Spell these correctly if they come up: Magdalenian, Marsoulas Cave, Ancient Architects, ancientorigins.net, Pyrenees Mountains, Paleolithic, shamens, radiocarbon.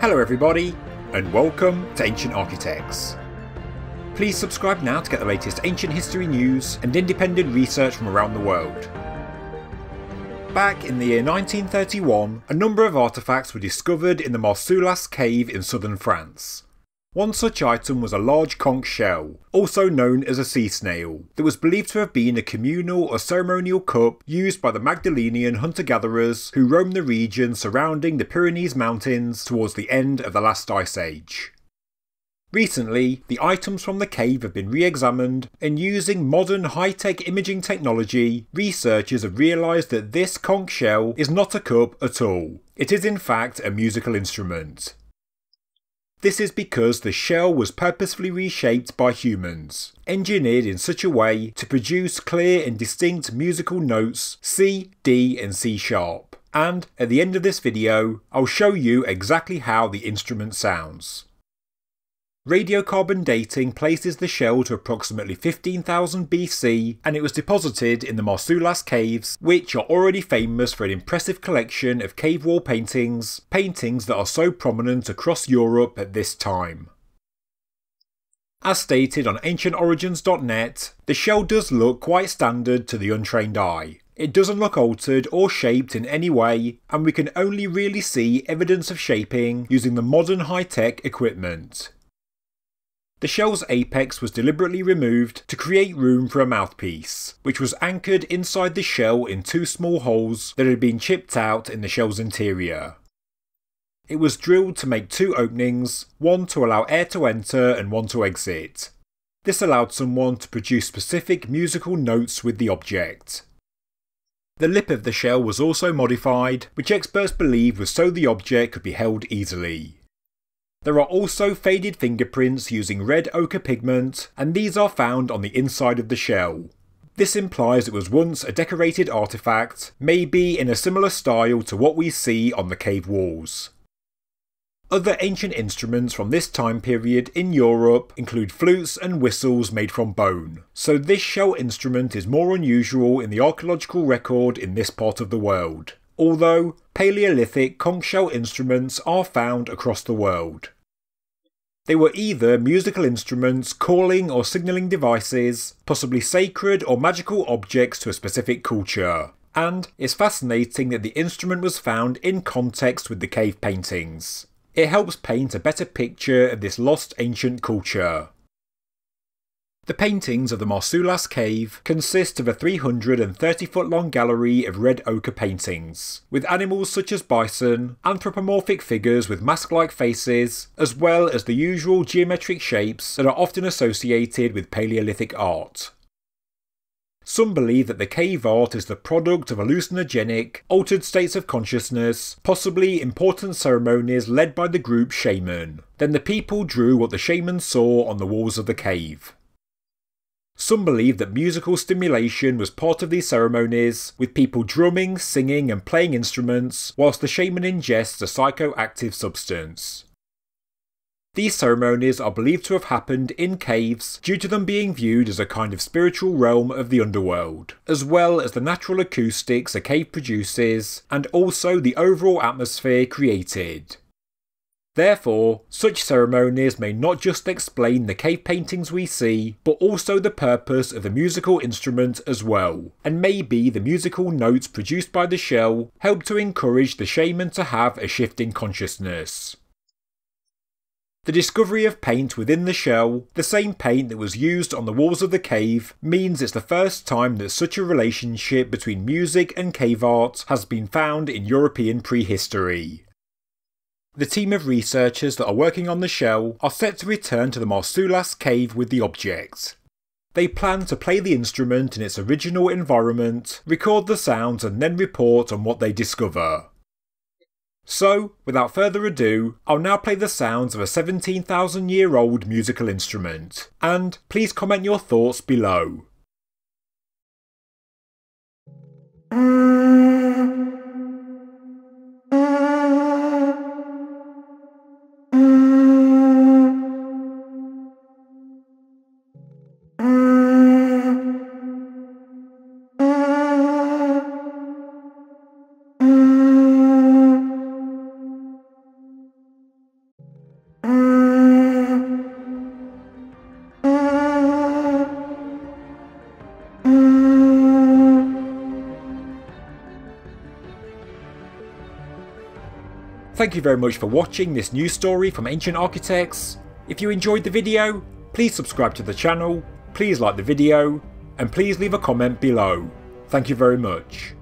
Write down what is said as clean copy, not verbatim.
Hello everybody, and welcome to Ancient Architects. Please subscribe now to get the latest ancient history news and independent research from around the world. Back in the year 1931, a number of artefacts were discovered in the Marsoulas Cave in southern France. One such item was a large conch shell, also known as a sea snail, that was believed to have been a communal or ceremonial cup used by the Magdalenian hunter-gatherers who roamed the region surrounding the Pyrenees Mountains towards the end of the last ice age. Recently, the items from the cave have been re-examined, and using modern high-tech imaging technology, researchers have realised that this conch shell is not a cup at all. It is in fact a musical instrument. This is because the shell was purposefully reshaped by humans, engineered in such a way to produce clear and distinct musical notes C, D and C sharp. And at the end of this video, I'll show you exactly how the instrument sounds. Radiocarbon dating places the shell to approximately 15,000 BC, and it was deposited in the Marsoulas Caves, which are already famous for an impressive collection of cave wall paintings, paintings that are so prominent across Europe at this time. As stated on ancientorigins.net, the shell does look quite standard to the untrained eye. It doesn't look altered or shaped in any way, and we can only really see evidence of shaping using the modern high-tech equipment. The shell's apex was deliberately removed to create room for a mouthpiece, which was anchored inside the shell in two small holes that had been chipped out in the shell's interior. It was drilled to make two openings, one to allow air to enter and one to exit. This allowed someone to produce specific musical notes with the object. The lip of the shell was also modified, which experts believe was so the object could be held easily. There are also faded fingerprints using red ochre pigment, and these are found on the inside of the shell. This implies it was once a decorated artefact, maybe in a similar style to what we see on the cave walls. Other ancient instruments from this time period in Europe include flutes and whistles made from bone, so this shell instrument is more unusual in the archaeological record in this part of the world. Although Paleolithic conch shell instruments are found across the world. They were either musical instruments, calling or signalling devices, possibly sacred or magical objects to a specific culture, and it's fascinating that the instrument was found in context with the cave paintings. It helps paint a better picture of this lost ancient culture. The paintings of the Marsoulas Cave consist of a 330-foot-long gallery of red ochre paintings, with animals such as bison, anthropomorphic figures with mask-like faces, as well as the usual geometric shapes that are often associated with Paleolithic art. Some believe that the cave art is the product of hallucinogenic, altered states of consciousness, possibly important ceremonies led by the group shaman. Then the people drew what the shaman saw on the walls of the cave. Some believe that musical stimulation was part of these ceremonies, with people drumming, singing and playing instruments, whilst the shaman ingests a psychoactive substance. These ceremonies are believed to have happened in caves due to them being viewed as a kind of spiritual realm of the underworld, as well as the natural acoustics a cave produces, and also the overall atmosphere created. Therefore, such ceremonies may not just explain the cave paintings we see, but also the purpose of the musical instrument as well, and maybe the musical notes produced by the shell help to encourage the shaman to have a shift in consciousness. The discovery of paint within the shell, the same paint that was used on the walls of the cave, means it's the first time that such a relationship between music and cave art has been found in European prehistory. The team of researchers that are working on the shell are set to return to the Marsoulas Cave with the object. They plan to play the instrument in its original environment, record the sounds and then report on what they discover. So, without further ado, I'll now play the sounds of a 17,000-year-old musical instrument, and please comment your thoughts below. Thank you very much for watching this news story from Ancient Architects. If you enjoyed the video, please subscribe to the channel, please like the video, and please leave a comment below. Thank you very much.